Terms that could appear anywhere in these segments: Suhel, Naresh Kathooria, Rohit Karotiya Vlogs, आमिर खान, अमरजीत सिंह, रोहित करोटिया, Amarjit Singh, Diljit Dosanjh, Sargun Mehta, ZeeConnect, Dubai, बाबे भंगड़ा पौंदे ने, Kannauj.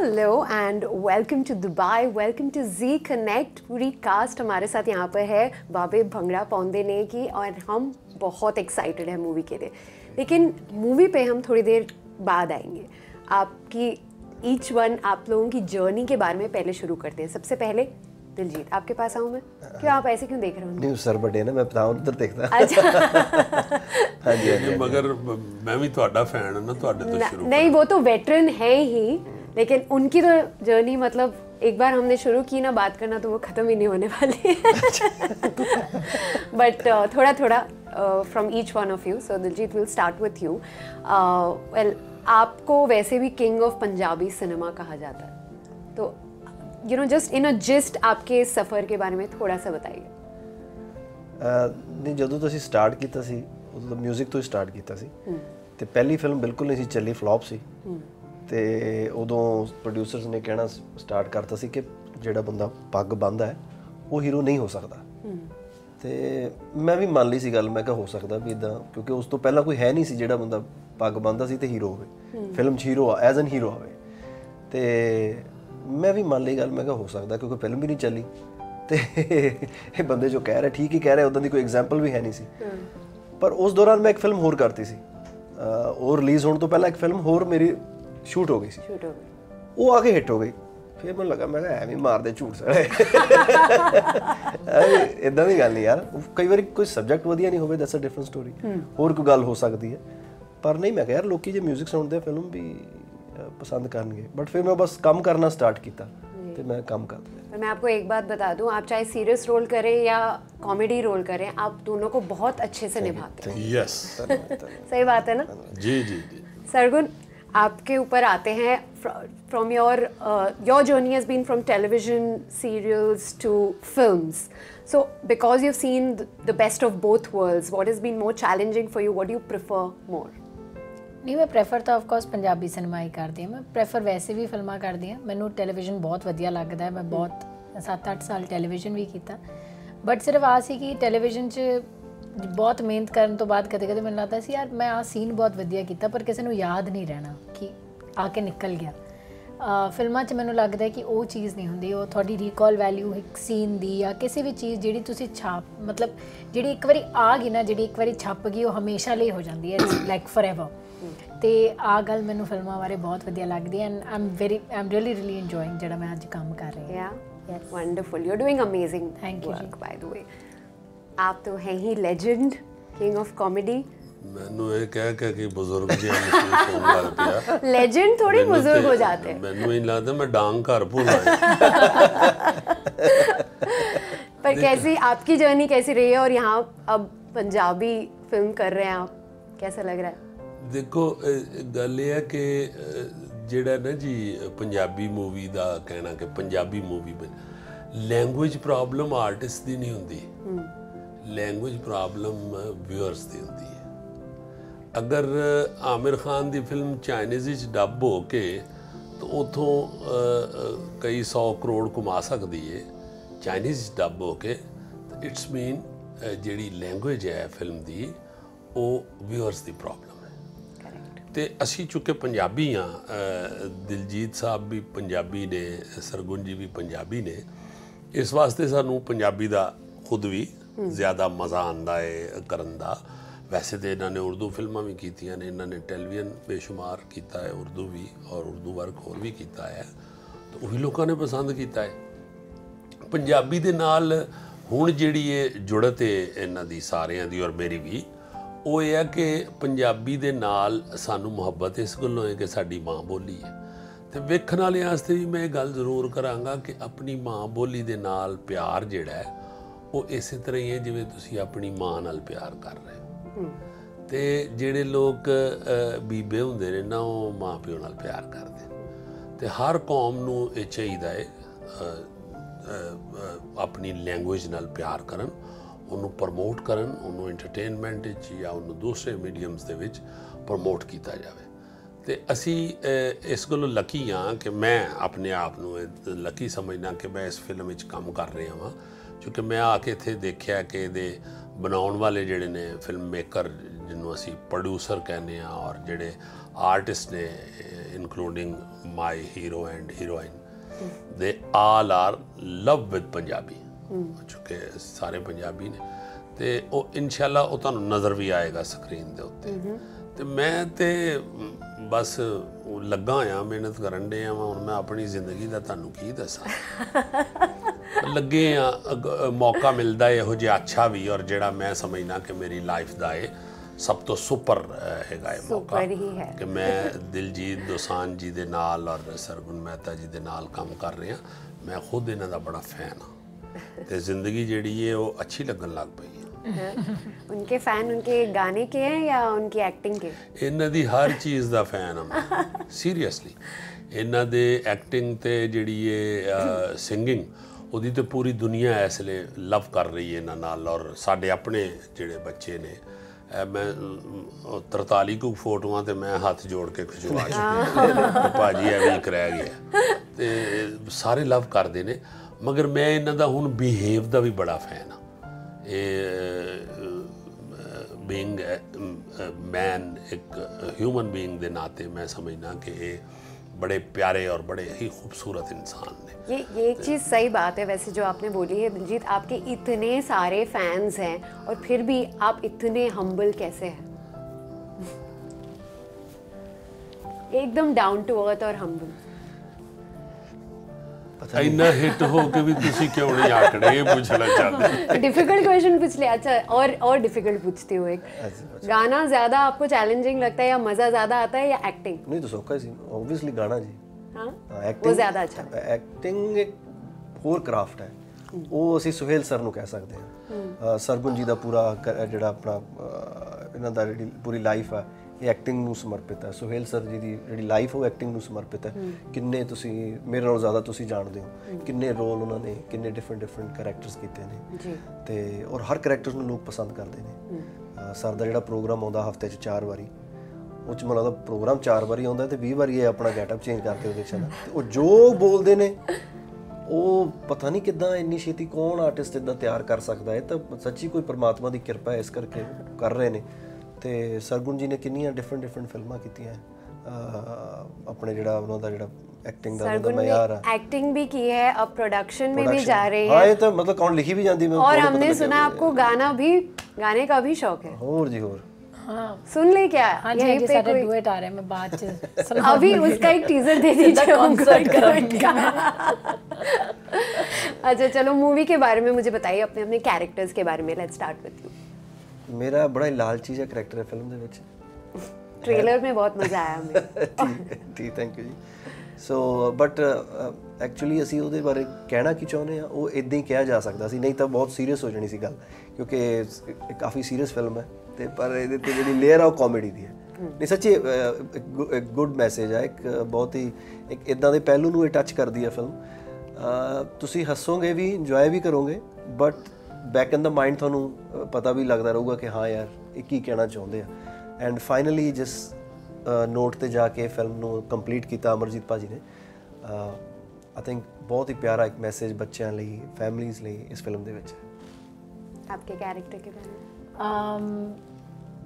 Hello and welcome to Dubai, welcome to Zee connect. पूरी cast हमारे साथ यहाँ पर है बाबे भंगड़ा पौंदे ने की, और हम बहुत एक्साइटेड हैं मूवी के लिए। लेकिन मूवी पे हम थोड़ी देर बाद आएंगे। आपकी ईच वन आप लोगों की जर्नी के बारे में पहले शुरू करते हैं। सबसे पहले दिलजीत, आपके पास आऊँ मैं? क्यों आप ऐसे क्यों देख रहे हो? नहीं सर, बड़े ना मैं बताऊँ उधर देखता। अच्छा हाँ जी, मगर मैं भी तुम्हारा फैन हूं ना, तुम्हारे तो शुरू नहीं, वो तो वेटरन है ही, लेकिन उनकी तो जर्नी, मतलब एक बार हमने शुरू की ना बात करना तो वो खत्म ही नहीं होने वाली है। बट थोड़ा थोड़ा from each one of you. So Diljit, will start with you. Well, आपको वैसे भी किंग ऑफ पंजाबी सिनेमा कहा जाता है, तो you know just in a gist आपके इस सफ़र के बारे में थोड़ा सा बताइए। नहीं, जदों तुसीं स्टार्ट कीता सी उदों म्यूजिक तो स्टार्ट कीता सी, ते पहली फिल्म बिल्कुल नहीं सी चली, फ्लॉप सी। तो उदों प्रोड्यूसर्स ने कहना स्टार्ट करता सी कि जिहड़ा बंदा पग बंदा है वो हीरो नहीं हो सकता। तो मैं भी मान ली सी गल, मैं कहा हो सकता भी इदा, क्योंकि उस तो पहला कोई है नहीं सी जिहड़ा बंदा पग बंदा सी ते हीरो होवे, फिल्म च हीरो एज एन हीरो होवे। तो मैं भी मान ली गल, मैं कहा हो सकता, क्योंकि फिल्म भी नहीं चली। तो ये बंदे जो कह रहे ठीक ही कह रहे, उदों की कोई एग्जाम्पल भी है नहीं सी। पर उस दौरान मैं एक फिल्म होर करती सी, और रिलीज़ होने तो पहला एक फिल्म होर मेरी शूट हो गई सी, वो आके हिट हो गई। फिर मैं लगा, मैं ऐवें मारदे झूठ सारे, इदा की गल नहीं यार। कई बार कोई सबजैक्ट वधिया नहीं होवे, दैट्स अ डिफरेंट स्टोरी, होर कोई गल हो सकती है। पर नहीं, मैं कहा यार लोग जो म्यूजिक सुनते हैं फिल्म भी पसंद करेंगे। बट फिर मैं बस काम करना स्टार्ट किया, तो मैं काम करता। पर मैं आपको एक बात बता दूं, आप चाहे सीरियस रोल करें या कॉमेडी रोल करें, आप दोनों को बहुत अच्छे से निभाते हैं। यस, सही बात है ना? जी जी जी। सरगुन, आपके ऊपर आते हैं, from your journey has been from television serials to films. So because you have seen the best of both worlds, what has been more challenging for you, what do you prefer more? नहीं, मैं prefer तो of course Punjabi cinema ही करती हूँ। मैं prefer वैसे भी फिल्मा करती हूँ, मैनू टैलीविजन बहुत वधिया लगता है। मैं बहुत 7-8 साल टैलीविजन भी किया, बट सिर्फ आ सी कि टैलीविजन च बहुत मेहनत करने तो बाद कदे कदे मैं लगता सी यार मैं आ सीन बहुत वधिया किया, पर किसी को याद नहीं रहना कि आके निकल गया। फिल्मां च मैनू लगता है कि वो चीज़ नहीं होंगी, वो थोड़ी रिकॉल वैल्यू एक सीन की या किसी भी चीज़ जिहड़ी तुसीं छाप, मतलब जिहड़ी एक बारी आ गई ना, जिहड़ी एक बारी छप गई, वो हमेशा लिए हो जाती है, लाइक फॉर एवर। तो आ गल मैं फिल्मों बारे बहुत वधिया लगती है, and I am really really enjoying जिहड़ा मैं अज काम कर रही हूं। Yeah that's wonderful, you are doing amazing work by the way. आप तो हैं ही लेजेंड, किंग ऑफ कॉमेडी। मैनू ये कह के कि बुजुर्ग जी महसूस हो रहा है, लेजेंड थोड़ी बुजुर्ग हो जाते हैं। मैनू ही लगता मैं डांग घर भूल आया। पर कैसी आपकी जर्नी कैसी रही है, और यहाँ अब पंजाबी फिल्म कर रहे हैं आप, कैसा लग रहा है? देखो गल यह है कि जिहड़ा ना जी पंजाबी मूवी दा कहना कि Punjabi movie language problem artist दी नहीं हुंदी, लैंग्वेज प्रॉब्लम व्यूअर्स दी हुंदी है। अगर आमिर खान दी फिल्म चाइनीज़ विच डब हो के तो उतों कई 100 करोड़ कमा सकती है, चाइनीज़ डब हो के। इट्स मीन जिहड़ी लैंग्वेज है फिल्म दी, वो व्यूअर्स दी प्रॉब्लम। तो असी चुके पंजाबी हाँ, दिलजीत साहब भी पंजाबी ने, सरगुन जी भी पंजाबी ने, इस वास्ते सानू पंजाबी दा खुद भी ज़्यादा मज़ा आंदा है करन दा। वैसे तो इन्होंने उर्दू फिल्मां भी कीतियां ने, इन्होंने टेलीविजन बेशुमार कीता है उर्दू भी, और उर्दू वर्क होर भी कीता है, तो वही लोगों ने पसंद कीता है। पंजाबी दे नाल हुण जिहड़ी है जुड़त है इन्हां दी सारियां दी और मेरी भी, वो यह है कि पंजाबी दे नाल सानू मुहब्बत इस गलों है कि साड़ी माँ बोली है। तो वेखण वाले वास्ते भी मैं गल जरूर करांगा कि अपनी माँ बोली दे नाल प्यार जिहड़ा है वो इस तरह ही है जिवें तुसीं अपनी माँ नाल प्यार कर रहे हो। तो जिहड़े लोग बीबे हुंदे ने ना, वो माँ प्यो नाल प्यार करदे। तो हर कौम नू ये चाहीदा है अपनी लैंग्वेज नाल प्यार करन, उन्होंने प्रमोट करन, उन्होंने इंटरटेनमेंट या उन्होंने दूसरे मीडियम्स दे विच प्रमोट किया जाए। तो असी इस गलों लकी हाँ कि मैं अपने आप को लकी समझना कि मैं इस फिल्म में काम कर रहा हाँ, क्योंकि मैं आके इत्थे देखिया कि ये बनाने वाले जिहड़े ने फिल्म मेकर, जिन्हों असी प्रोड्यूसर कहने, और जिहड़े artists ne, including my hero and heroine, they all are love with Punjabi. चूँकि सारे पंजाबी ने ते वो इंशाल्लाह वो तुहानूं नज़र भी आएगा स्क्रीन दे उत्ते। ते मैं ते बस लगा आ मेहनत करन दे आ, हुण मैं अपनी जिंदगी दा तुहानूं की दस्सां। लगे आ, मौका मिलदा इहो जिहा अच्छा भी और जिहड़ा मैं समझना कि मेरी लाइफ दा है सब तो सुपर हैगा ये मौका कि मैं दिलजीत दोसांझ जी दे नाल और सरगुन मेहता जी दे नाल काम कर रहे हैं। मैं खुद इन्हां दा बड़ा फैन हाँ तो जिंदगी जड़ी है वो अच्छी लगन लग पई है। उनके फैन उनके गाने के हैं या उनकी एक्टिंग के? इन्हां दी हर चीज़ दा फैन हां सीरियसली। इन्हां दे एक्टिंग ते जड़ी है सिंगिंग उदी तो पूरी दुनिया इसलिए लव कर रही है इन्हां नाल और साडे अपने जिहड़े बच्चे ने मैं 43 को फोटोआं ते मैं हाथ जोड़ के खिचवा चुके भाजी ऐवें करा गया ते सारे लव करदे ने। मगर मैं इन्हां दा हुण बिहेव दा भी बड़ा फैन हाँ। बीइंग मैन एक ह्यूमन बीइंग दे नाते मैं समझना कि बड़े प्यारे और बड़े ही खूबसूरत इंसान ने। ये एक चीज़ सही बात है वैसे जो आपने बोली है दिलजीत, आपके इतने सारे फैंस हैं और फिर भी आप इतने हम्बल कैसे हैं? एकदम डाउन टू अर्थ और हम्बल। इतना हिट हो के भी तुसी क्यों नहीं आकड़े ये पूछना चाहते? डिफिकल्ट क्वेश्चन पूछ लिया। अच्छा और डिफिकल्ट पूछती हूँ एक। गाना ज्यादा आपको चैलेंजिंग लगता है या मजा ज्यादा आता है या एक्टिंग? नहीं तो सौखा ही ऑब्वियसली गाना जी। हाँ एक्टिंग वो ज्यादा अच्छा। एक्टिंग एक होर क्राफ्ट है वो असी सुहेल सर नूं कह सकते हैं। सरगुन जी का पूरा जो अपना इन्हां दा पूरी लाइफ है एक्टिंग नूं समर्पित है। सुहेल सर जी की जी लाइफ वो एक्टिंग नूं समर्पित है। किन्ने तुसी मेरे नालों ज़्यादा तुसी जानते हो किन्ने रोल उन्होंने किन्ने डिफरेंट डिफरेंट करैक्टर्स कीते ने ते और हर करैक्टर्स नूं लोग पसंद करते हैं। सर दा जिहड़ा प्रोग्राम आउंदा हफ्ते 4 बारी वो च मतलब प्रोग्राम 4 बारी आउंदा ते 20 बारी अपना गैटअप चेंज करके उहदे चलना वो जो बोलते हैं वो पता नहीं किद्दां इन्नी छेती कौन आर्टिस्ट इद्दां तैयार कर सकता है। तो सच्ची कोई परमात्मा की कृपा है इस करके कर रहे हैं। तो सरगुन जी ने कितनी डिफरेंट डिफरेंट फिल्में की हैं अपने जो उन्होंने जो एक्टिंग का मैं यार एक्टिंग भी की है अब प्रोडक्शन में भी जा रही है। हाँ ये तो मतलब कौन लिखी भी जाती है। और हमने सुना आपको गाना भी गाने का भी शौक है। और जी और हाँ सुन ले क्या यहीं पे सारे डुएट आ रहे हैं। मैं बात अभी उसका एक टीजर दे दीजिए कॉन्सर्ट का। अच्छा चलो मूवी के बारे में मुझे बताइए अपने अपने कैरेक्टर्स के बारे में। Let's start with you. मेरा बड़ा लालची जिहा करैक्टर है फिल्म दे विच। ट्रेलर में बहुत मज़ा आया मुझे। जी थैंक यू जी। सो बट एक्चुअली असी उहदे बारे कहना की चाहुंदे आ वो इदां ही कहा जा सकता सी नहीं तो बहुत सीरीयस हो जानी सी गल क्योंकि काफ़ी सीरीयस फिल्म है ते पर इहदे ते जिहड़ी लेयर आ वो कॉमेडी दी है। नहीं सच्ची एक गुड मैसेज है एक बहुत ही एक इदां दे पहलू नूं टच करदी है फिल्म। तुसीं हसोगे भी इंजॉय भी करोगे but back in the mind थानू पता भी लगता रहूगा कि हाँ यार एक ही कहना चाहते हैं। एंड फाइनली जिस नोट पर जाके फिल्म कंप्लीट किया अमरजीत भाजी ने आई थिंक बहुत ही प्यारा एक मैसेज बच्चों लिए फैमिलीज़ लिए इस फिल्म दे विच है। आपके कैरेक्टर के बारे में?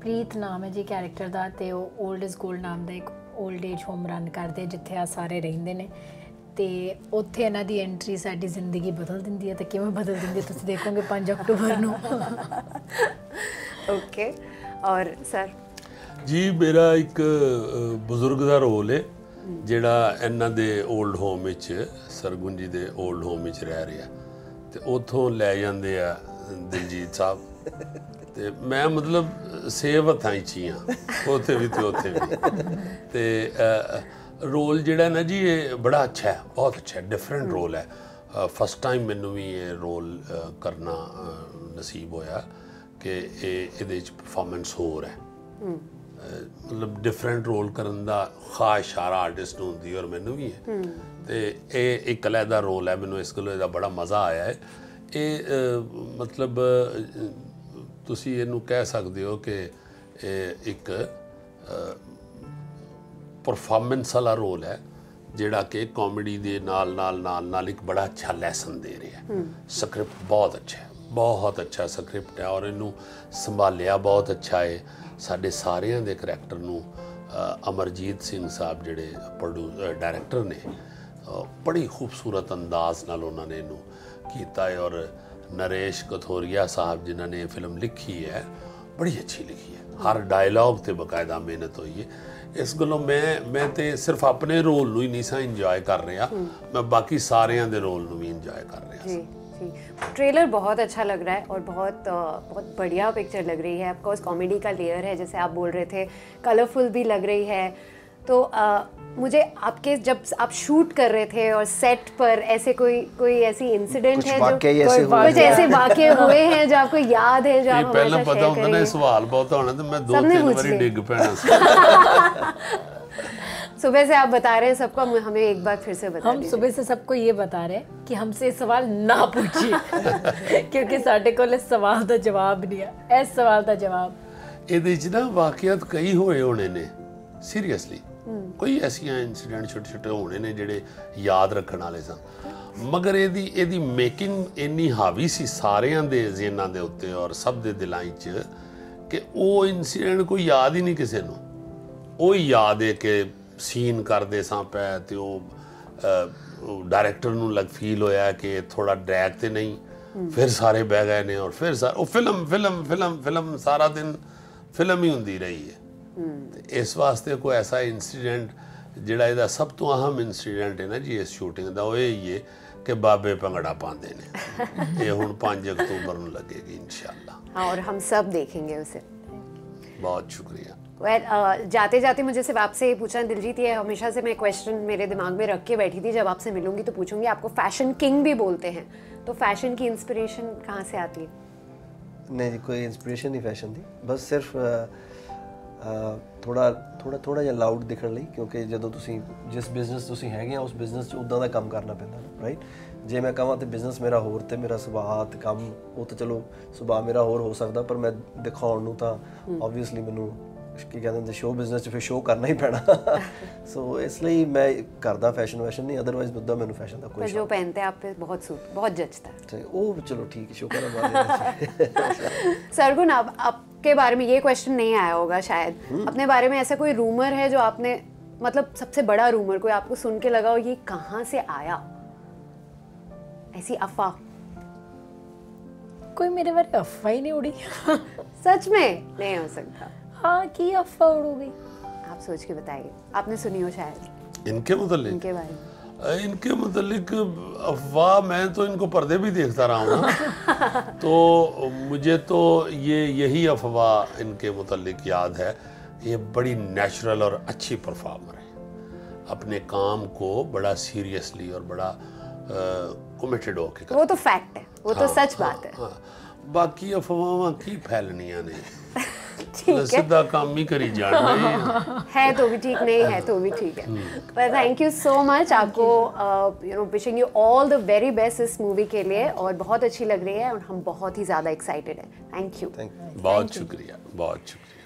प्रीत नाम है जी कैरेक्टर का तो ओल्ड इज गोल्ड नाम का एक ओल्ड एज होम रन करते जिथे आ सारे रहिंदे ने तो उत्थे इन्हां दी एंट्री साडी जिंदगी बदल दिंदी है। तो किवें बदल दिंदी है तुसीं देखोगे 5 अक्टूबर नूं। ओके और सर जी मेरा एक बुजुर्ग दा रोल है जिहड़ा इन्हां दे ओल्ड होम विच सरगुन जी दे ओल्ड होम विच रह रहा तो उत्थों लै जांदे आ दिलजीत साहब ते मैं मतलब सेव हत्थां च ही हां उत्थे भी ते उत्थे भी ते रोल जिहड़ा ना जी ये बड़ा अच्छा है बहुत अच्छा है डिफरेंट रोल है। फर्स्ट टाइम मैनू भी ये रोल करना नसीब होया कि ये परफॉर्मेंस हो रहा है मतलब डिफरेंट रोल करन दा खास सारा आर्टिस्ट नूं हुंदी और मैनू भी है ते एक अलहदा रोल है मैनू इस गल्ल दा बड़ा मज़ा आया है। ये मतलब तुसीं इहनूं कह सकदे हो कि एक परफॉर्मेंस वाला रोल है जिहड़ा कि कॉमेडी दे नाल नाल नाल नाल एक बड़ा अच्छा लैसन दे रहा है। स्क्रिप्ट बहुत अच्छा है बहुत अच्छा स्क्रिप्ट है और इनू संभालिया बहुत अच्छा है। साडे सारियां दे करैक्टर नू अमरजीत सिंह साहब जोड़े प्रोड्यूस डायरैक्टर ने बड़ी खूबसूरत अंदाज नाल उन्होंने इनू किया है। और नरेश कथोरिया साहब जिन्होंने फिल्म लिखी है बड़ी अच्छी लिखी है, हर डायलॉग ते बकायदा मेहनत हुई है। इस गलों मैं तो सिर्फ अपने रोल नू ही नहीं सा इंजॉय कर रहा, मैं बाकी सारे दे रोल नू भी इंजॉय कर रहा। ट्रेलर बहुत अच्छा लग रहा है और बहुत बढ़िया पिक्चर लग रही है। ऑफकोर्स कॉमेडी का लेयर है जैसे आप बोल रहे थे, कलरफुल भी लग रही है। तो मुझे आपके जब आप शूट कर रहे थे और सेट पर ऐसे कोई ऐसी इंसिडेंट है जो कुछ ऐसे वाकये हुए हैं जो आपको याद है, जो आप पहले पता होता ना सवाल बहुत होना तो मैं 2-3 बार डिग पैना। सुबह से आप बता रहे हैं सबको, हमें एक बार फिर से बता। हम सुबह से सबको ये बता रहे हैं कि हमसे सवाल ना पूछिए क्योंकि साढ़े को सवाल का जवाब नहीं है। इस सवाल का जवाब ये ना वाकयात कई होए होने ने, सीरीयसली कोई ऐसा इंसीडेंट छोटे छोटे होने ने जेडे याद रखने वाले सन, मगर ये मेकिंग इन्नी हावी सी सारिया के जेना के उत्ते और सब के दिलों च कि वो इंसीडेंट कोई याद ही नहीं किसी को। वो याद है कि सीन करते सां पै तो डायरैक्टर नूं लग फील होया कि थोड़ा ड्रैग तो नहीं, फिर सारे बह गए ने और फिर सारे फिल्म फिल्म फिल्म फिल्म सारा दिन फिल्म ही होंदी रही है। इस वास्ते कोई ऐसा इंसीडेंट जिहड़ा इहदा सब तो अहम इंसीडेंट है ना जी इस शूटिंग दा, ओह यही है कि बाबे भंगड़ा पाते हैं। ये हुण 5 अक्तूबर नूं लगेगी इंशाअल्लाह। हाँ, और हम सब देखेंगे उसे। बहुत शुक्रिया। जाते जाते मुझे सिर्फ आपसे ये पूछना दिलजीत, ये हमेशा से मैं क्वेश्चन मेरे दिमाग में रख के बैठी थी, जब आपसे मिलूंगी तो पूछूंगी, आपको फैशन किंग भी बोलते हैं, तो फैशन की इंस्पिरेशन कहाँ से आती है? नहीं, कोई इंस्पिरेशन नहीं फैशन थी, बस सिर्फ थोड़ा थोड़ा थोड़ा जिहा लाउड दिखण लई, क्योंकि जदों तुसीं जिस बिजनेस तुसीं हैगे उस बिजनेस उदां दा काम करना पैंदा, राइट। जे मैं कहां तो बिजनेस मेरा होर तो मेरा सुभात काम वो तो चलो सुभाव मेरा होर हो सकता, पर मैं दिखाउण नूं तां ऑबवियसली मैनूं ਕੀ ਕਹਿੰਦੇ ਨੇ ਸ਼ੋ ਬਿਜ਼ਨਸ 'ਚ ਫਿਰ ਸ਼ੋ ਕਰਨਾ ਹੀ ਪੈਣਾ। ਸੋ ਇਸ ਲਈ ਮੈਂ ਕਰਦਾ ਫੈਸ਼ਨ ਵੈਸ਼ਨ ਨਹੀਂ, ਅਦਰਵਾਈਜ਼ ਬੁੱਧਾ ਮੈਨੂੰ ਫੈਸ਼ਨ ਦਾ ਕੋਈ ਸ਼ੌਕ। ਜੋ ਪਹਿਨਤੇ ਆਪ ਤੇ ਬਹੁਤ ਸੂਟ ਬਹੁਤ ਜੱਚਦਾ ਤੇ ਉਹ ਚਲੋ ਠੀਕ ਹੈ, ਸ਼ੁਕਰ ਹੈ ਬਹੁਤ। सरगुन, आप आपके बारे में ये क्वेश्चन नहीं आया होगा शायद, अपने बारे में ऐसा कोई रूमर है जो आपने मतलब सबसे बड़ा रूमर कोई आपको सुन के लगा हो ये कहां से आया, ऐसी अफवाह? कोई मेरे बारे अफवाह ही नहीं उड़ी सच में नहीं हो सकता। हाँ, की अफवाह उड़ोगी? आप सोच के बताइए, आपने सुनी हो शायद इनके मुतालिक, इनके बारे में। इनके मुतालिक अफवाह मैं तो इनको पर्दे भी देखता रहा हूँ तो मुझे तो यही अफवाह इनके मुतालिक याद है। ये बड़ी नेचुरल और अच्छी परफॉर्मर है, अपने काम को बड़ा सीरियसली और बड़ा कमिटेड होके करती है। वो तो फैक्ट है, वो तो सच बात है। बाकी अफवाह की फैलनियाँ नहीं सीधा काम ही करी जा रहे है तो भी ठीक, नहीं है तो भी ठीक है। पर थैंक यू सो मच आपको, you know wishing you all the very best इस मूवी के लिए, और बहुत अच्छी लग रही है और हम बहुत ही ज्यादा एक्साइटेड हैं। थैंक यू, बहुत शुक्रिया, बहुत शुक्रिया।